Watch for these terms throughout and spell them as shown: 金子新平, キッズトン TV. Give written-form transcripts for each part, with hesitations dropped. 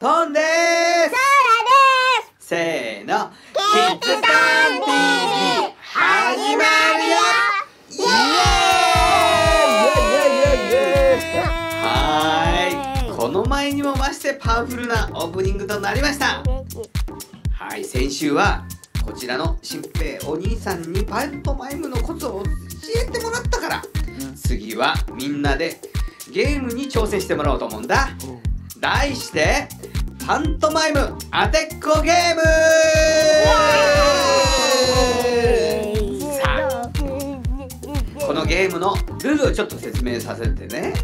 トンでーす。ソラです。せーの、キッズトン TV 始まるよ。イエーイはい、この前にも増してパワフルなオープニングとなりました。はい、先週はこちらのしんぺいお兄さんにパントマイムのコツを教えてもらったから、次はみんなでゲームに挑戦してもらおうと思うんだ。題してパントマイムあてっこゲームー。さあ、このゲームのルールをちょっと説明させてね。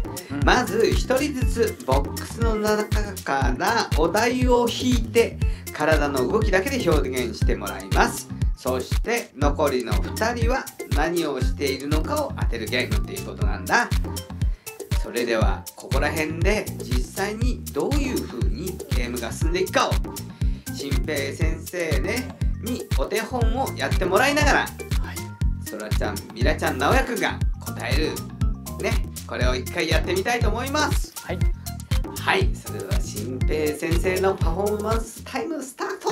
まず1人ずつボックスの中からお題を引いて体の動きだけで表現してもらいます。そして残りの2人は何をしているのかを当てるゲームっていうことなんだ。それではここら辺で実際にどういう風にゲームが進んでいくかをしんぺい先生ねにお手本をやってもらいながら、そらちゃん、みらちゃん、なおやくんが答えるね、これを一回やってみたいと思います。はい、はい、それではしんぺい先生のパフォーマンスタイムスタート。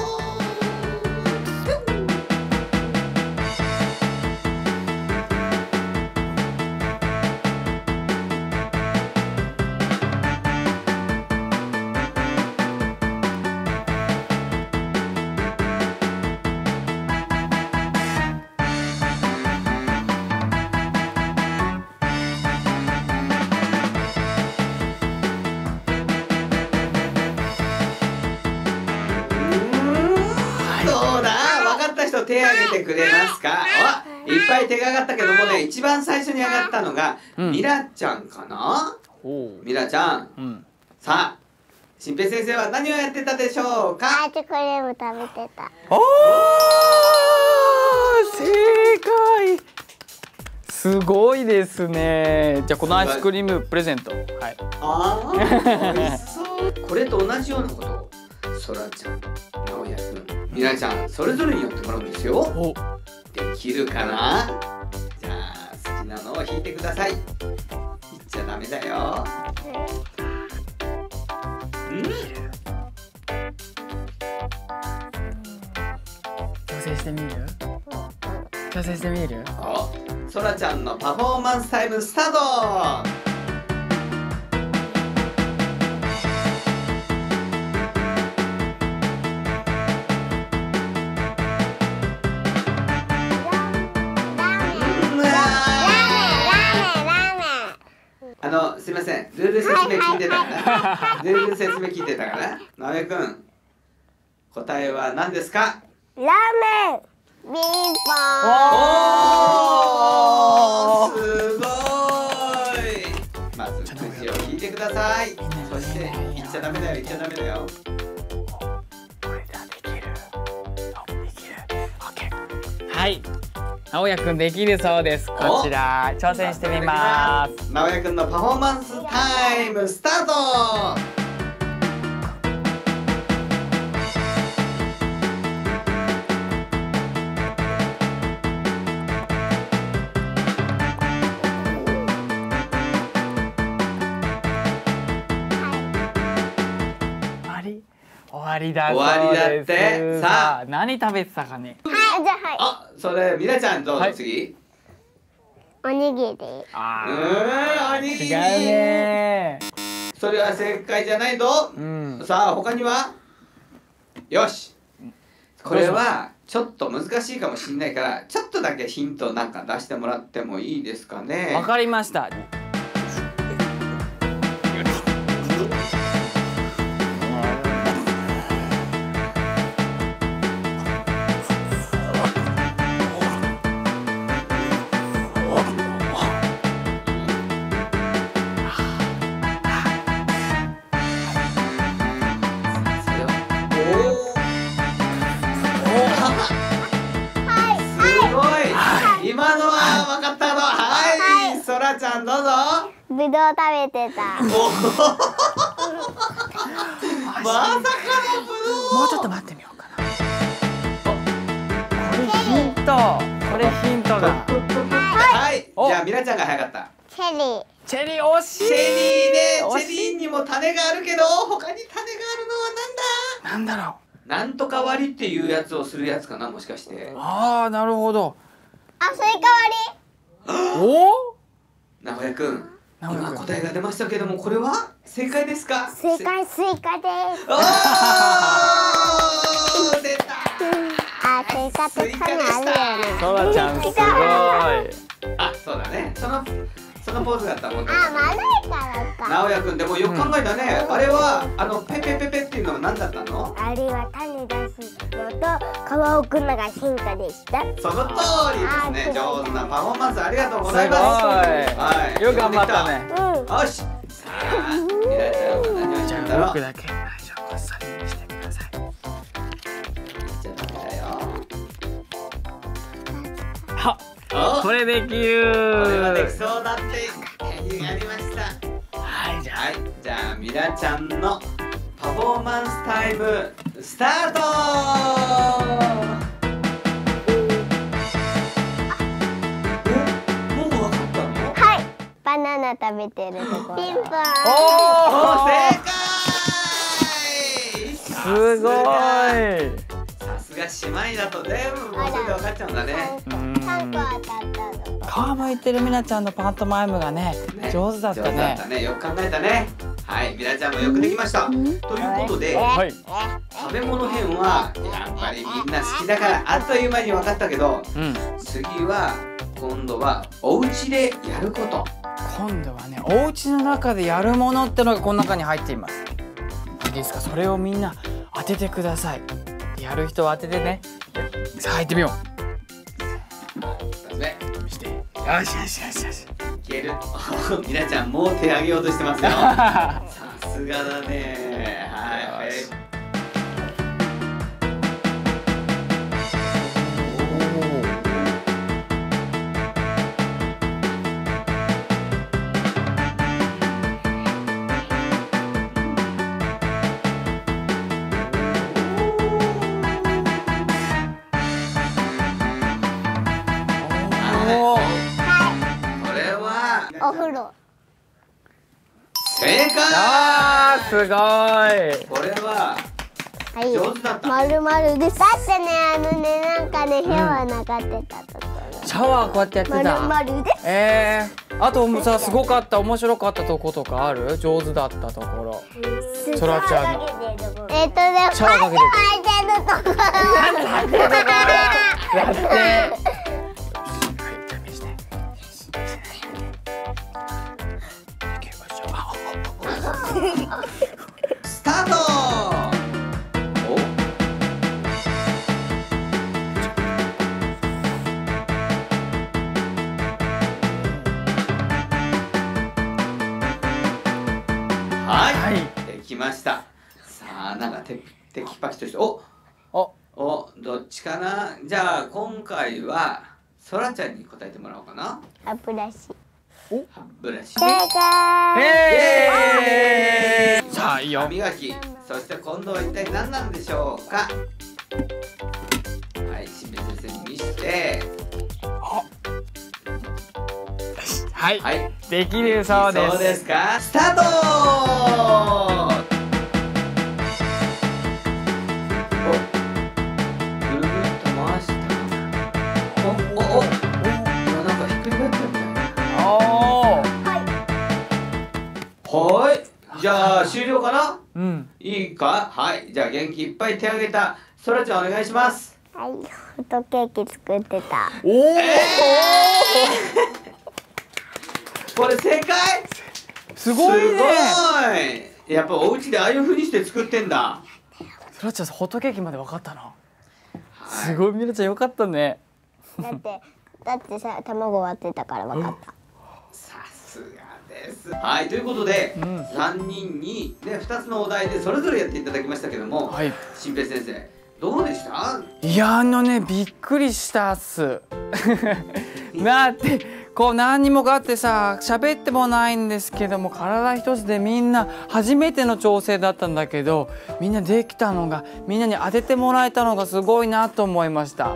手を挙げてくれますか？お、いっぱい手が上がったけどもね、一番最初に上がったのがみらちゃんかな。みらちゃん、さあ、しんぺい先生は何をやってたでしょうか？アイスクリーム食べてた。おー、正解。すごいですね。じゃあこのアイスクリームプレゼント。はい。あー、美味しそう。これと同じようなこと。そらちゃん、なおやくん、みらちゃん、それぞれにやってもらうんですよ。できるかな？じゃあ好きなのを引いてください。いっちゃダメだよ。調整してみる？調整してみる？そらちゃんのパフォーマンスタイムスタート。すみません、ルール説明聞いてたかな。ルール説明聞いてたかな。なおやくん、答えは何ですか？ラーメン。ピンポン。おー、すごい。まずくじを引いてください。そして言っちゃダメだよ、言っちゃダメだよ。これだ、できる。できる。オッケー。はい。なおやくんできるそうです。こちら挑戦してみます。なおやくんのパフォーマンスタイムスタート。終わりだって。さあ、何食べてたかね。はい、じゃあ、はい。あ、それみらちゃんどうぞ。次、おにぎり。あ、うん、おにぎり。違うね。それは正解じゃないぞ。さあ、他には。よし。これはちょっと難しいかもしれないから、ちょっとだけヒントなんか出してもらってもいいですかね。わかりました。ちゃんどうぞ。ぶどう食べてた。まさかのぶどう。もうちょっと待ってみようかな。これヒント。これヒントだ。はい。じゃあミラちゃんが早かった。チェリー。チェリー惜しい。チェリーね。チェリーにも種があるけど、他に種があるのはなんだ。なんだろう。なんとか割りっていうやつをするやつかな、もしかして。ああ、なるほど。あ、スイカ割り。おお。名古屋くん。今答えが出ましたけども、これは正解ですか？正解、スイカです。おお。出た。あ、スイカと種あるよね。そらちゃんすごい。あ、そうだね。そのポーズだったもんね。あ、まずいからか。直哉くんでもよく考えたね。あれはペペペペっていうのは何だったの？あれは種出すのと皮をくのがヒントでした。その通りですね。上手なパフォーマンスありがとうございます。はい。よく頑張ったね。よし。さあ、ミラちゃんは何を言っちゃうんだろう。僕だけ内緒こっそりしてください。じゃあダメだよ。はっ。これできる。これはできそうだってやりました。はい、じゃあミラちゃんのパフォーマンスタイムスタート。もう分かったの？はい、バナナ食べてるところ。ピンポン。おお、正解。すごい。さすが姉妹だと全部もうそれで分かっちゃうんだね。皮むいてるミラちゃんのパントマイムがね、上手だったね。よく考えたね。はい、ミラちゃんもよくできました。ということで、食べ物編はやっぱりみんな好きだからあっという間に分かったけど、次は今度はお家でやること。今度はね、お家の中でやるものってのがこの中に入っています。いいですか？それをみんな当ててください。やる人は当ててね。さあ、入ってみよう。よしよしよしよし、いける。ミラちゃんもう手上げようとしてますよ。さすがだね。はい、お風呂。正解。ああ、すごい。これは上手だった。丸々です。だってね、なんかね、部屋はなかったところ。シャワーこうやってやってた。丸々です。あともさ、すごかった、面白かったとことかある？上手だったところ。そらちゃんの。ね、シャワーかけてるところ。やって。スタート。お。はい、できました。さあ、なんかテキパキとして、お、どっちかな。じゃあ今回はそらちゃんに答えてもらおうかな。歯ブラシ。歯ブラシ。正解。さあ、いいよ。歯磨き。そして今度は一体何なんでしょうか。はい、清水先生見して。はい、はい、できるそうです。そうですか。スタート。じゃあ終了かな。いいか。はい、じゃあ元気いっぱい手あげたそらちゃんお願いします。はい、ホットケーキ作ってた。おお、これ正解。すごいね。すごい。やっぱお家でああいう風にして作ってんだ。そらちゃん、ホットケーキまで分かったな。すごい。ミラちゃんよかったね。だってさ、卵割ってたから分かった。さすが。はい、ということで、3人にね、2つのお題でそれぞれやっていただきましたけども、新平先生どうでした？いや、びっくりしたっす。だってこう何にもがあってさ、喋ってもないんですけども、体一つでみんな初めての調整だったんだけど、みんなできたのが、みんなに当ててもらえたのがすごいなと思いました。は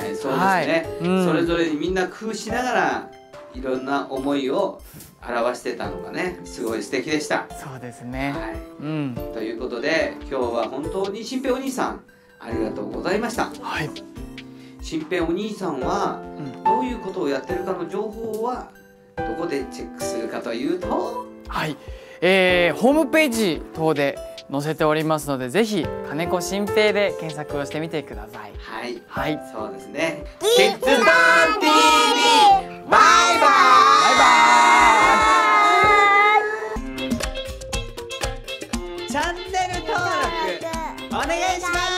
い、そうですね。それぞれにみんな工夫しながらいろんな思いを表してたのがね、すごい素敵でした。そうですね。はい。うん。ということで今日は本当に新平お兄さんありがとうございました。はい。新平お兄さんはどういうことをやってるかの情報はどこでチェックするかというと、はい、ホームページ等で載せておりますので、ぜひ金子新平で検索をしてみてください。はい、はい、そうですね。キッズタウン TV バイバイ。バイバイ。チャンネル登録お願いします。